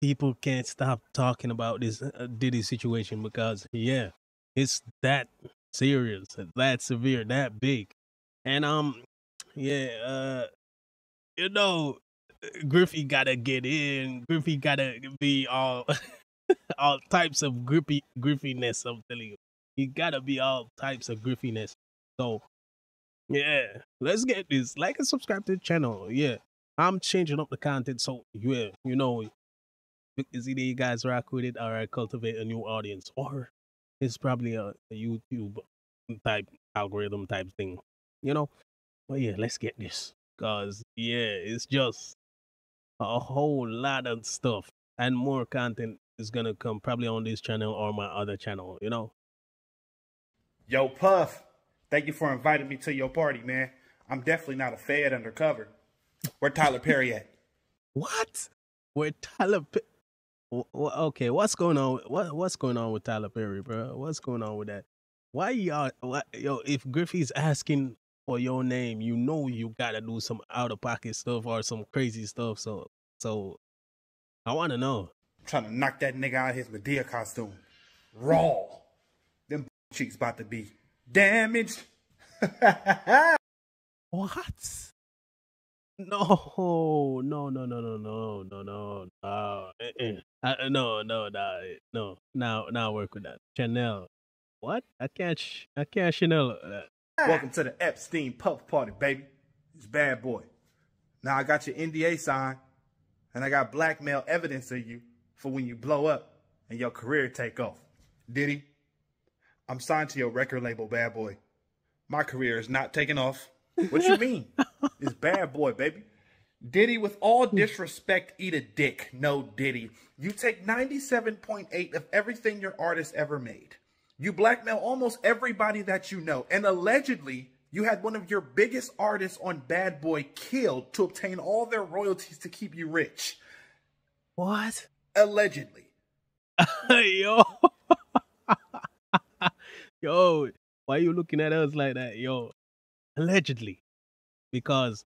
people can't stop talking about this Diddy situation because, yeah, it's that serious, that severe, that big. And, you know, Griffy gotta get in. Griffy gotta be all, all types of griffiness, I'm telling you. He gotta be all types of griffiness. So, yeah, let's get this. Like and subscribe to the channel. Yeah, I'm changing up the content. So, yeah, you know, it's either you guys rock with it or I cultivate a new audience. Or it's probably a YouTube type algorithm type thing, you know. But yeah, let's get this. Because, yeah, it's just a whole lot of stuff. And more content is going to come probably on this channel or my other channel, you know. Yo, Puff, thank you for inviting me to your party, man. I'm definitely not a fed undercover. Where Tyler Perry at? What? Where Tyler Perry? Okay, what's going on? What's going on with Tyler Perry, bro? What's going on with that? Why y'all? Yo, if Griffy's asking for your name, you know you gotta do some out of pocket stuff or some crazy stuff. So I want to know. I'm trying to knock that nigga out of his Medea costume, raw. Them cheeks about to be damaged. What? No, now work with that Chanel. What? I can't Chanel that. Welcome to the Epstein Puff Party, baby. It's Bad Boy. Now I got your NDA signed, and I got blackmail evidence of you for when you blow up and your career take off. Diddy, I'm signed to your record label, Bad Boy. My career is not taking off. What you mean? It's Bad Boy, baby. Diddy, with all disrespect, eat a dick. No, Diddy. You take 97.8 of everything your artist ever made. You blackmail almost everybody that you know. And allegedly, you had one of your biggest artists on Bad Boy killed to obtain all their royalties to keep you rich. What? Allegedly. Yo. Yo, why you looking at us like that? Yo. Allegedly, because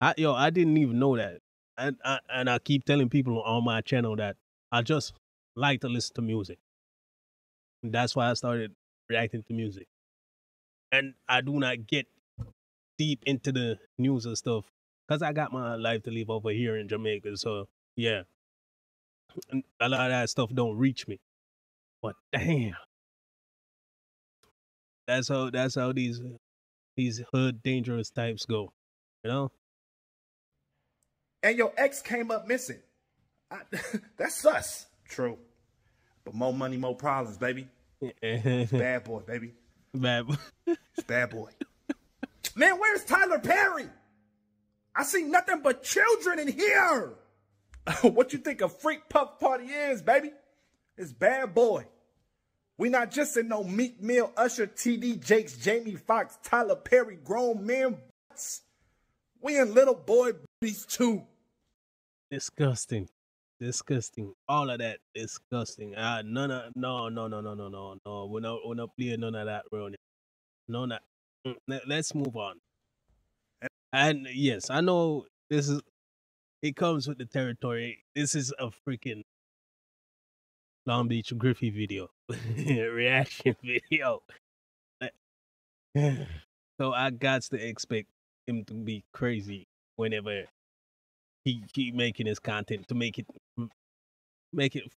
I didn't even know that, and I keep telling people on my channel that I just like to listen to music. That's why I started reacting to music, and I do not get deep into the news and stuff because I got my life to live over here in Jamaica. So yeah, a lot of that stuff don't reach me. But damn, that's how these hood dangerous types go, you know? And your ex came up missing. That's sus. True. But more money, more problems, baby. It's Bad Boy, baby. Bad Boy. It's Bad Boy. Man, where's Tyler Perry? I see nothing but children in here. What you think a freak puff party is, baby? It's Bad Boy. We not just in no Meek Mill, Usher, TD Jakes, Jamie Foxx, Tyler Perry, grown men. We in little boy booties too. Disgusting. Disgusting. All of that disgusting. No. We're not playing none of that around here. None of that. Let's move on. And yes, I know this is, it comes with the territory. This is a freaking Long Beach Griffy video. Reaction video. So I got to expect him to be crazy whenever he keep making his content to make it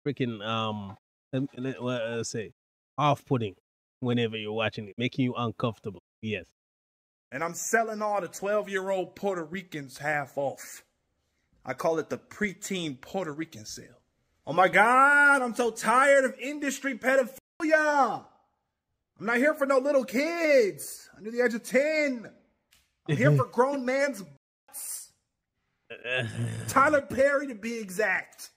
freaking what I say, off-putting whenever you're watching it, making you uncomfortable. Yes. And I'm selling all the 12-year-old Puerto Ricans half off. I call it the preteen Puerto Rican sale. Oh my God, I'm so tired of industry pedophilia. I'm not here for no little kids under the age of 10. I'm here for grown man's butts. Tyler Perry to be exact.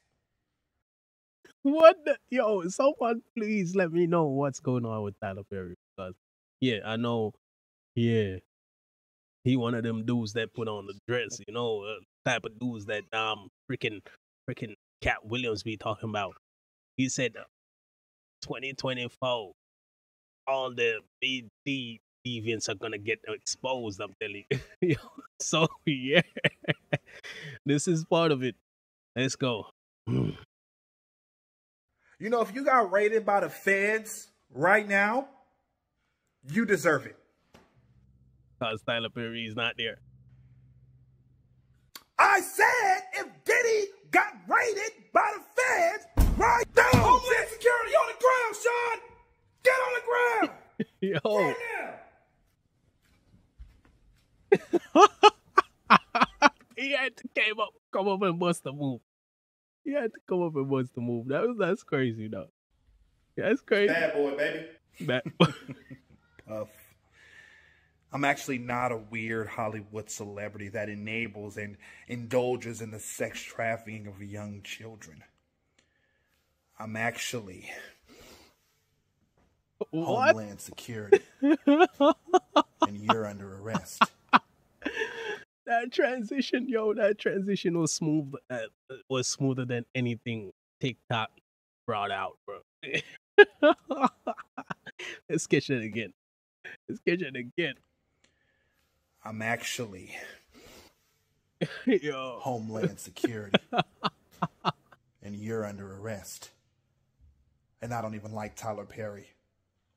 What the, yo, someone please let me know what's going on with Tyler Perry. Because, yeah, I know, yeah, he one of them dudes that put on the dress, you know, type of dudes that freaking Cat Williams be talking about. He said 2024, all the BD deviants are gonna get exposed, I'm telling you. So yeah, this is part of it. Let's go. You know, if you got raided by the feds right now, you deserve it. Because Tyler Perry is not there. I said if Diddy got raided by the feds right now. Homeland Security on the ground, Sean. Get on the ground. Yo. Right now. He had to come up and bust the move. He had to come up and bust the move. That's crazy, though. That's crazy. Bad boy, baby. Bad boy. I'm actually not a weird Hollywood celebrity that enables and indulges in the sex trafficking of young children. I'm actually what? Homeland Security. And you're under arrest. That transition, yo, that transition was smooth. Was smoother than anything TikTok brought out, bro. Let's catch it again. Let's catch it again. I'm actually yo. Homeland Security. And you're under arrest. And I don't even like Tyler Perry.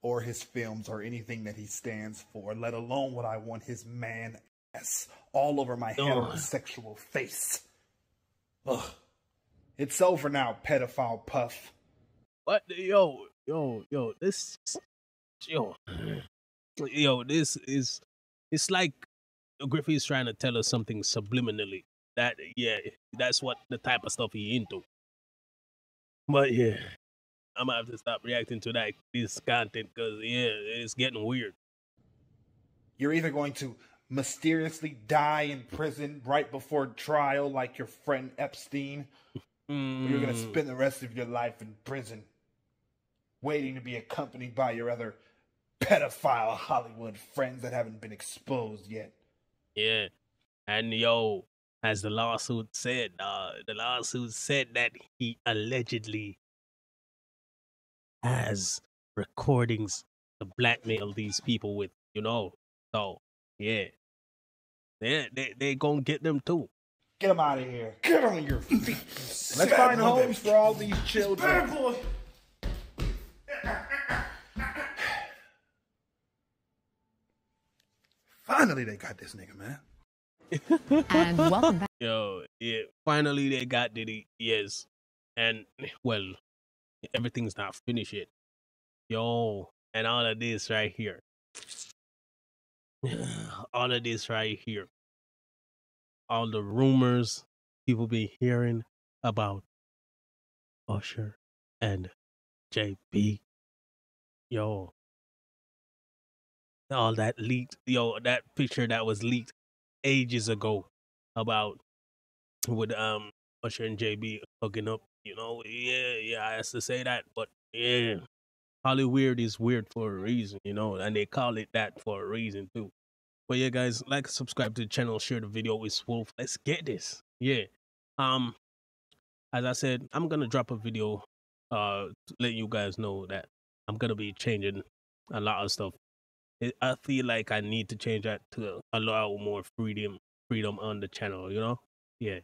Or his films, or anything that he stands for, let alone what I want his man ass all over my heterosexual face. Ugh. It's over now, pedophile puff. What? Yo, this is, it's like Griffey's trying to tell us something subliminally. That, yeah, that's what the type of stuff he into. But yeah. I'm gonna have to stop reacting to that this content because yeah, it's getting weird. You're either going to mysteriously die in prison right before trial, like your friend Epstein, or you're gonna spend the rest of your life in prison, waiting to be accompanied by your other pedophile Hollywood friends that haven't been exposed yet. Yeah, and yo, as the lawsuit said that he allegedly has recordings to blackmail these people with, you know. So yeah, they gonna get them too. Get them out of here. Get on your feet. Let's find homes for all these children. Bad boy. Finally, they got this nigga, man. And welcome back. Yo, yeah. Finally, they got Diddy. Yes, and well. Everything's not finished yet. Yo, and all of this right here. All of this right here. All the rumors people be hearing about Usher and JB. Yo. All that leaked. Yo, that picture that was leaked ages ago about with Usher and JB hooking up. You know, yeah, I has to say that, but yeah, Hollywood is weird for a reason, you know, and they call it that for a reason too. But yeah, guys, like, subscribe to the channel, share the video with Wolf. Let's get this. Yeah. As I said, I'm gonna drop a video, to let you guys know that I'm gonna be changing a lot of stuff. I feel like I need to change that to allow more freedom on the channel, you know? Yeah.